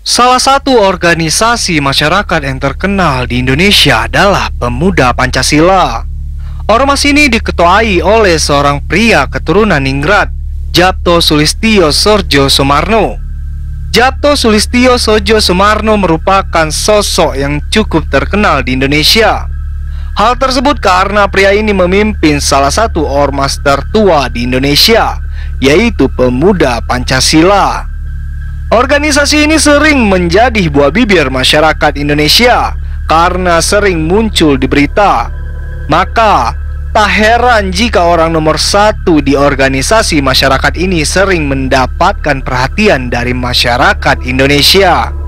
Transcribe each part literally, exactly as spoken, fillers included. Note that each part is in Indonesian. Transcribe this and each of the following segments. Salah satu organisasi masyarakat yang terkenal di Indonesia adalah Pemuda Pancasila. Ormas ini diketuai oleh seorang pria keturunan Ningrat, Japto Sulistyo Soejosoemarno. Japto Sulistyo Soejosoemarno merupakan sosok yang cukup terkenal di Indonesia. Hal tersebut karena pria ini memimpin salah satu ormas tertua di Indonesia, yaitu Pemuda Pancasila. Organisasi ini sering menjadi buah bibir masyarakat Indonesia karena sering muncul di berita. Maka, tak heran jika orang nomor satu di organisasi masyarakat ini sering mendapatkan perhatian dari masyarakat Indonesia.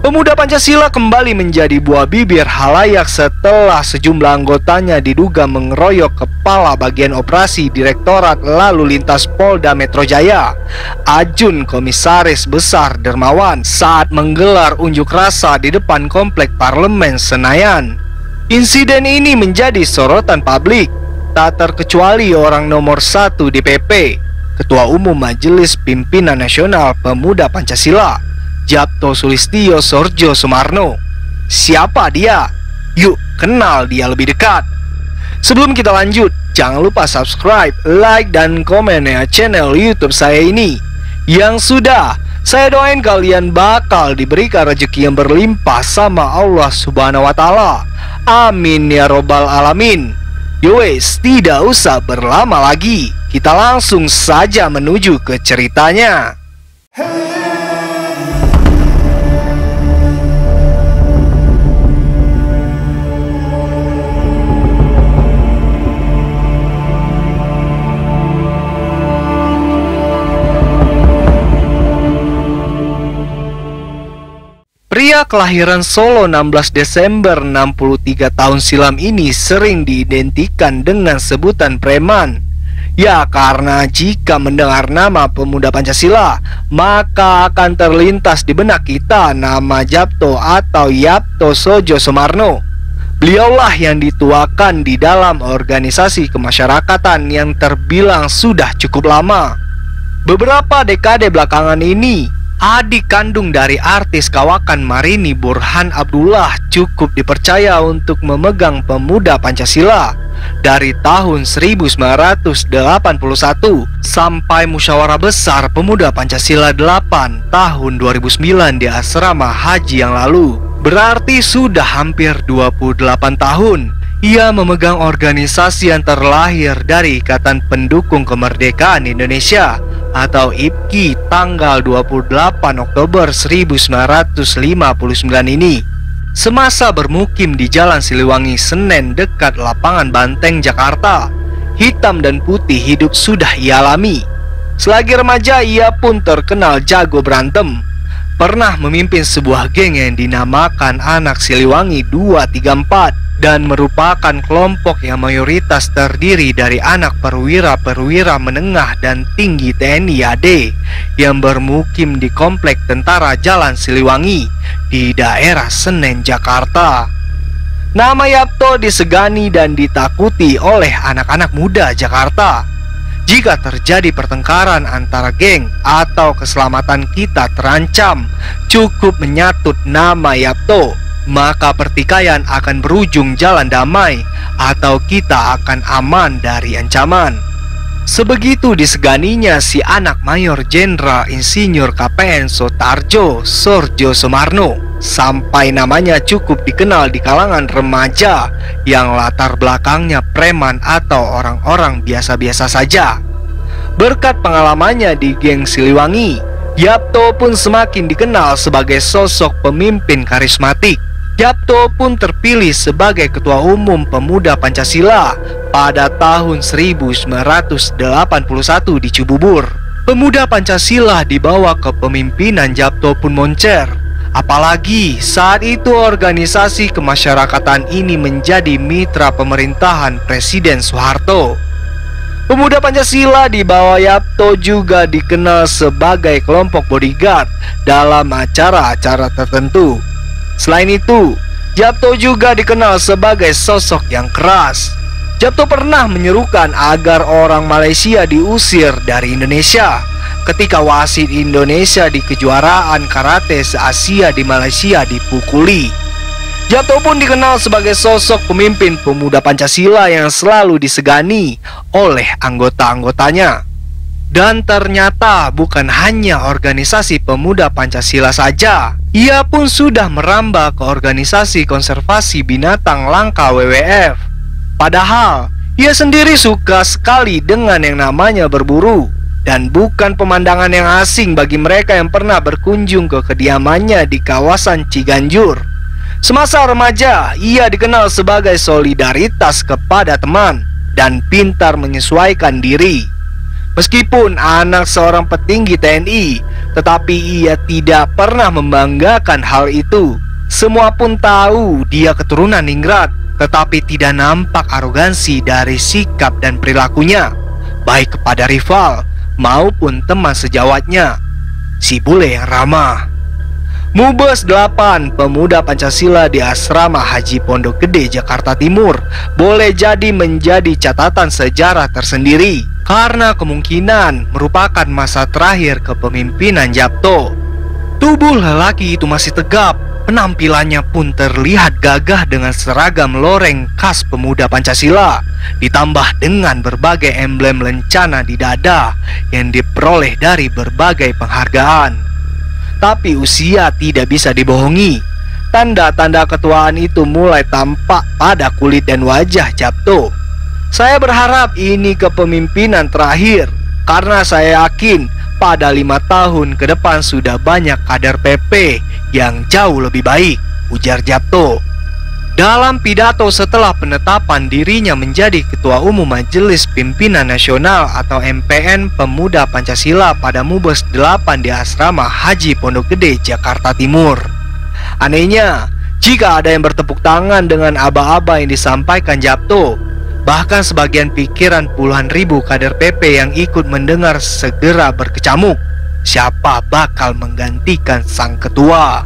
Pemuda Pancasila kembali menjadi buah bibir halayak setelah sejumlah anggotanya diduga mengeroyok Kepala Bagian Operasi Direktorat Lalu Lintas Polda Metro Jaya, Ajun Komisaris Besar Dermawan, saat menggelar unjuk rasa di depan Komplek Parlemen Senayan. Insiden ini menjadi sorotan publik, tak terkecuali orang nomor satu D P P, Ketua Umum Majelis Pimpinan Nasional Pemuda Pancasila, Japto Sulistyo Soejosoemarno. Siapa dia? Yuk kenal dia lebih dekat. Sebelum kita lanjut, jangan lupa subscribe, like, dan komen ya channel YouTube saya ini. Yang sudah, saya doain kalian bakal diberikan rezeki yang berlimpah sama Allah Subhanahu wa Ta'ala. Amin ya robbal alamin. Yowes, tidak usah berlama lagi, kita langsung saja menuju ke ceritanya. Pria kelahiran Solo enam belas Desember enam puluh tiga tahun silam ini sering diidentikan dengan sebutan preman. Ya, karena jika mendengar nama Pemuda Pancasila, maka akan terlintas di benak kita nama Japto atau Japto Soejosoemarno. Beliaulah yang dituakan di dalam organisasi kemasyarakatan yang terbilang sudah cukup lama. Beberapa dekade belakangan ini, adik kandung dari artis kawakan Marini Burhan Abdullah cukup dipercaya untuk memegang Pemuda Pancasila dari tahun seribu sembilan ratus delapan puluh satu sampai Musyawarah Besar Pemuda Pancasila delapan tahun dua ribu sembilan di asrama haji yang lalu. Berarti sudah hampir dua puluh delapan tahun ia memegang organisasi yang terlahir dari Ikatan Pendukung Kemerdekaan Indonesia atau I P K I tanggal dua puluh delapan Oktober seribu sembilan ratus lima puluh sembilan ini. Semasa bermukim di Jalan Siliwangi Senen dekat lapangan Banteng Jakarta, hitam dan putih hidup sudah ia alami. Selagi remaja ia pun terkenal jago berantem. Pernah memimpin sebuah geng yang dinamakan Anak Siliwangi dua tiga empat dan merupakan kelompok yang mayoritas terdiri dari anak perwira-perwira menengah dan tinggi T N I A D yang bermukim di Komplek Tentara Jalan Siliwangi di daerah Senen, Jakarta. Nama Japto disegani dan ditakuti oleh anak-anak muda Jakarta. Jika terjadi pertengkaran antara geng atau keselamatan kita terancam, cukup menyatut nama Japto, maka pertikaian akan berujung jalan damai atau kita akan aman dari ancaman. Sebegitu diseganinya si anak Mayor Jenderal Insinyur K P N Sutarjo Soejosoemarno, sampai namanya cukup dikenal di kalangan remaja yang latar belakangnya preman atau orang-orang biasa-biasa saja. Berkat pengalamannya di geng Siliwangi, Japto pun semakin dikenal sebagai sosok pemimpin karismatik. Japto pun terpilih sebagai Ketua Umum Pemuda Pancasila pada tahun seribu sembilan ratus delapan puluh satu di Cibubur. Pemuda Pancasila di bawah kepemimpinan Japto pun moncer. Apalagi saat itu organisasi kemasyarakatan ini menjadi mitra pemerintahan Presiden Soeharto. Pemuda Pancasila di bawah Japto juga dikenal sebagai kelompok bodyguard dalam acara-acara tertentu. Selain itu, Japto juga dikenal sebagai sosok yang keras. Japto pernah menyerukan agar orang Malaysia diusir dari Indonesia ketika wasit Indonesia di kejuaraan karate se-Asia di Malaysia dipukuli. Japto pun dikenal sebagai sosok pemimpin pemuda Pancasila yang selalu disegani oleh anggota-anggotanya. Dan ternyata bukan hanya organisasi pemuda Pancasila saja, ia pun sudah merambah ke organisasi konservasi binatang langka W W F. Padahal, ia sendiri suka sekali dengan yang namanya berburu, dan bukan pemandangan yang asing bagi mereka yang pernah berkunjung ke kediamannya di kawasan Ciganjur. Semasa remaja, ia dikenal sebagai solidaritas kepada teman dan pintar menyesuaikan diri. Meskipun anak seorang petinggi T N I, tetapi ia tidak pernah membanggakan hal itu. Semua pun tahu dia keturunan Ningrat, tetapi tidak nampak arogansi dari sikap dan perilakunya, baik kepada rival maupun teman sejawatnya. Si bule yang ramah. Mubes delapan Pemuda Pancasila di Asrama Haji Pondok Gede, Jakarta Timur boleh jadi menjadi catatan sejarah tersendiri, karena kemungkinan merupakan masa terakhir kepemimpinan Japto. Tubuh lelaki itu masih tegap, penampilannya pun terlihat gagah dengan seragam loreng khas pemuda Pancasila, ditambah dengan berbagai emblem lencana di dada yang diperoleh dari berbagai penghargaan. Tapi usia tidak bisa dibohongi, tanda-tanda ketuaan itu mulai tampak pada kulit dan wajah Japto. Saya berharap ini kepemimpinan terakhir, karena saya yakin pada lima tahun ke depan sudah banyak kader P P yang jauh lebih baik, ujar Japto. Dalam pidato setelah penetapan dirinya menjadi Ketua Umum Majelis Pimpinan Nasional atau M P N Pemuda Pancasila pada Mubes delapan di Asrama Haji Pondok Gede, Jakarta Timur. Anehnya, jika ada yang bertepuk tangan dengan aba-aba yang disampaikan Japto, bahkan sebagian pikiran puluhan ribu kader P P yang ikut mendengar segera berkecamuk, siapa bakal menggantikan sang ketua?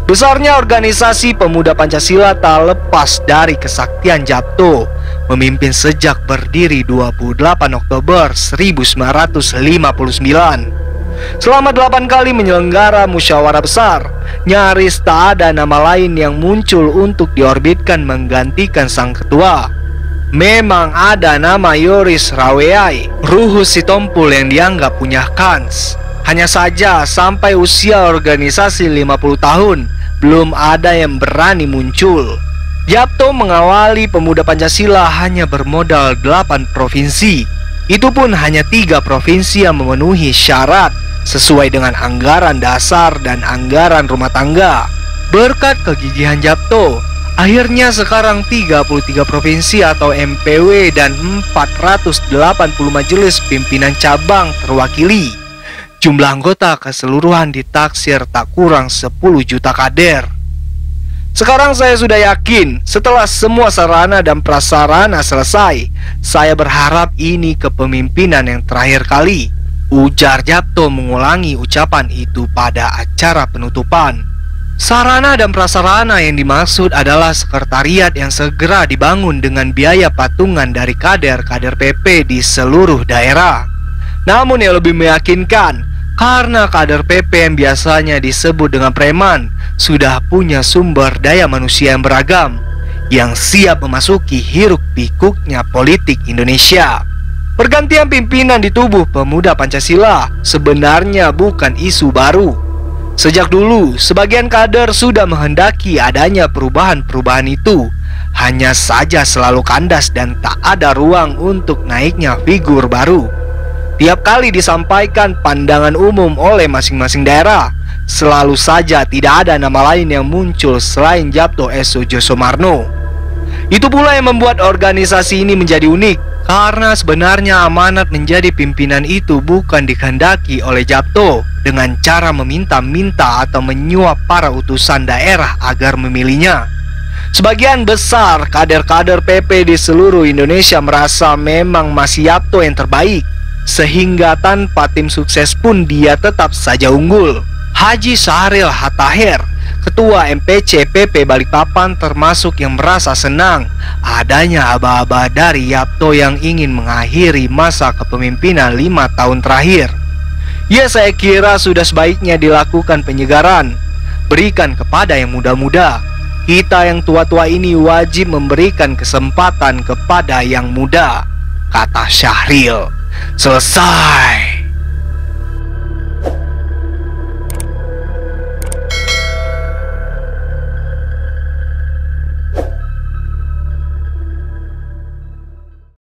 Besarnya organisasi pemuda Pancasila tak lepas dari kesaktian Japto, memimpin sejak berdiri dua puluh delapan Oktober seribu sembilan ratus lima puluh sembilan. Selama delapan kali menyelenggara musyawarah besar, nyaris tak ada nama lain yang muncul untuk diorbitkan menggantikan sang ketua. Memang ada nama Yoris Raweai Ruhu Sitompul yang dianggap punya kans. Hanya saja sampai usia organisasi lima puluh tahun, belum ada yang berani muncul. Japto mengawali pemuda Pancasila hanya bermodal delapan provinsi. Itu pun hanya tiga provinsi yang memenuhi syarat sesuai dengan anggaran dasar dan anggaran rumah tangga. Berkat kegigihan Japto, akhirnya sekarang tiga puluh tiga provinsi atau M P W dan empat ratus delapan puluh majelis pimpinan cabang terwakili. Jumlah anggota keseluruhan ditaksir tak kurang sepuluh juta kader. Sekarang saya sudah yakin setelah semua sarana dan prasarana selesai, saya berharap ini kepemimpinan yang terakhir kali, ujar Japto mengulangi ucapan itu pada acara penutupan. Sarana dan prasarana yang dimaksud adalah sekretariat yang segera dibangun dengan biaya patungan dari kader-kader P P di seluruh daerah. Namun yang lebih meyakinkan, karena kader P P yang biasanya disebut dengan preman sudah punya sumber daya manusia yang beragam, yang siap memasuki hiruk-pikuknya politik Indonesia. Pergantian pimpinan di tubuh pemuda Pancasila sebenarnya bukan isu baru. Sejak dulu, sebagian kader sudah menghendaki adanya perubahan-perubahan itu. Hanya saja selalu kandas dan tak ada ruang untuk naiknya figur baru. Tiap kali disampaikan pandangan umum oleh masing-masing daerah, selalu saja tidak ada nama lain yang muncul selain Japto Soejosoemarno. Itu pula yang membuat organisasi ini menjadi unik, karena sebenarnya amanat menjadi pimpinan itu bukan dikehendaki oleh Japto dengan cara meminta-minta atau menyuap para utusan daerah agar memilihnya. Sebagian besar kader-kader P P di seluruh Indonesia merasa memang masih Japto yang terbaik, sehingga tanpa tim sukses pun dia tetap saja unggul. Haji Saharil Hattaher, Ketua M P C P P Balikpapan, termasuk yang merasa senang adanya aba-aba dari Japto yang ingin mengakhiri masa kepemimpinan lima tahun terakhir. Ya, saya kira sudah sebaiknya dilakukan penyegaran. Berikan kepada yang muda-muda. Kita yang tua-tua ini wajib memberikan kesempatan kepada yang muda, kata Syahril. Selesai.